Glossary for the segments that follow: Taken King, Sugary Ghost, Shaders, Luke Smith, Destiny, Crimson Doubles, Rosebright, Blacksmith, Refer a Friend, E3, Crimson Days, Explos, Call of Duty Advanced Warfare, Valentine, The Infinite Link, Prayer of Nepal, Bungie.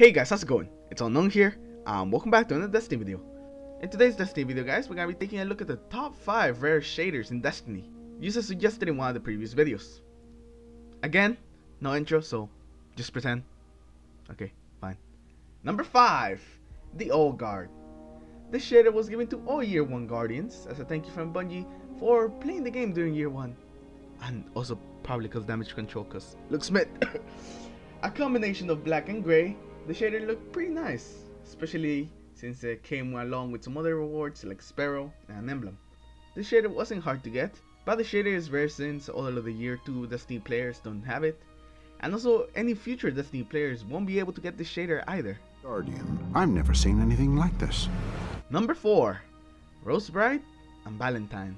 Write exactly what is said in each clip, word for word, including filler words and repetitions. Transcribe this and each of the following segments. Hey guys, how's it going? It's Unknown here. Um, welcome back to another Destiny video. In today's Destiny video, guys, we're gonna be taking a look at the top five rare shaders in Destiny, users suggested in one of the previous videos. Again, no intro, so just pretend. Okay, fine. Number five, the Old Guard. This shader was given to all Year One Guardians as a thank you from Bungie for playing the game during Year One, and also probably cause damage control, cause Luke Smith. A combination of black and gray, the shader looked pretty nice, especially since it came along with some other rewards like Sparrow and an emblem. The shader wasn't hard to get, but the shader is rare since all of the year two Destiny players don't have it, and also any future Destiny players won't be able to get the shader either. Guardian, I've never seen anything like this. Number four, Rosebright and Valentine.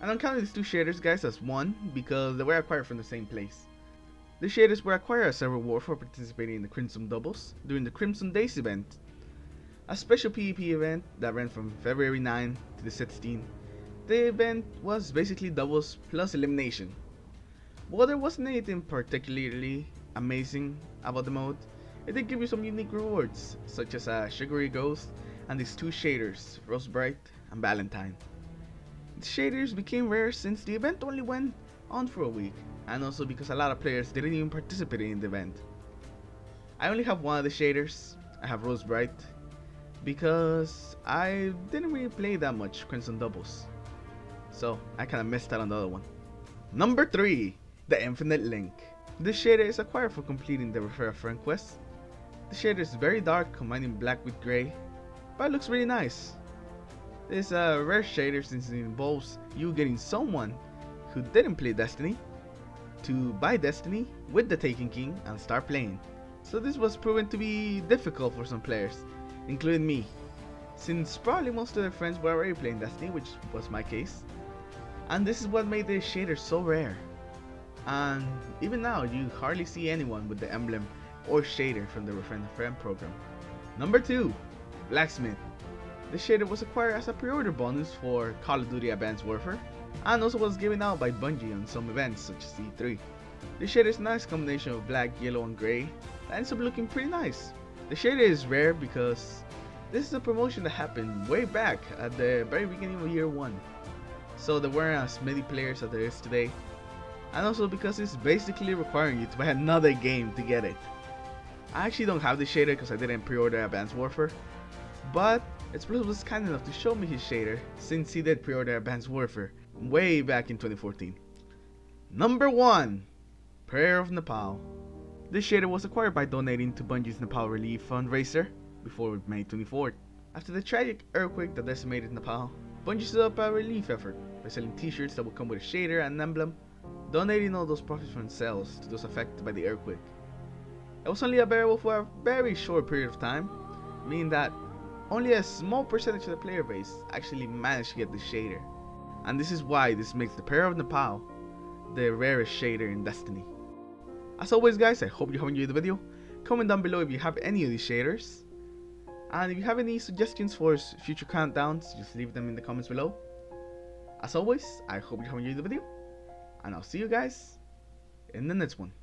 And I'm counting these two shaders, guys, as one because they were acquired from the same place. The shaders were acquired as a reward for participating in the Crimson Doubles during the Crimson Days event, a special PvP event that ran from February ninth to the sixteenth. The event was basically doubles plus elimination. While there wasn't anything particularly amazing about the mode, it did give you some unique rewards, such as a Sugary Ghost and these two shaders, Rosebright and Valentine. The shaders became rare since the event only went on for a week, and also because a lot of players didn't even participate in the event. I only have one of the shaders. I have Rosebright because I didn't really play that much Crimson Doubles, so I kinda missed out on the other one. Number three, the Infinite Link. This shader is acquired for completing the Refer a Friend quest. The shader is very dark, combining black with grey, but it looks really nice. This is a rare shader since it involves you getting someone who didn't play Destiny to buy Destiny with the Taken King and start playing. So this was proven to be difficult for some players, including me, since probably most of their friends were already playing Destiny, which was my case, and this is what made the shader so rare. And even now you hardly see anyone with the emblem or shader from the Refer a Friend program. Number two, Blacksmith. This shader was acquired as a pre-order bonus for Call of Duty Advanced Warfare, and also was given out by Bungie on some events such as E three. The shader is a nice combination of black, yellow and grey that ends up looking pretty nice. The shader is rare because this is a promotion that happened way back at the very beginning of year one, so there weren't as many players as there is today, and also because it's basically requiring you to buy another game to get it. I actually don't have the shader because I didn't pre-order Advanced Warfare, but Explos was kind enough to show me his shader since he did pre-order Advanced Warfare way back in twenty fourteen. Number one, Prayer of Nepal. This shader was acquired by donating to Bungie's Nepal Relief fundraiser before May twenty-fourth. After the tragic earthquake that decimated Nepal, Bungie set up a relief effort by selling t-shirts that would come with a shader and an emblem, donating all those profits from sales to those affected by the earthquake. It was only available for a very short period of time, meaning that only a small percentage of the player base actually managed to get the shader. And this is why this makes the Prayer of Nepal the rarest shader in Destiny. As always, guys, I hope you have enjoyed the video. Comment down below if you have any of these shaders, and if you have any suggestions for future countdowns, just leave them in the comments below. As always, I hope you have enjoyed the video, and I'll see you guys in the next one.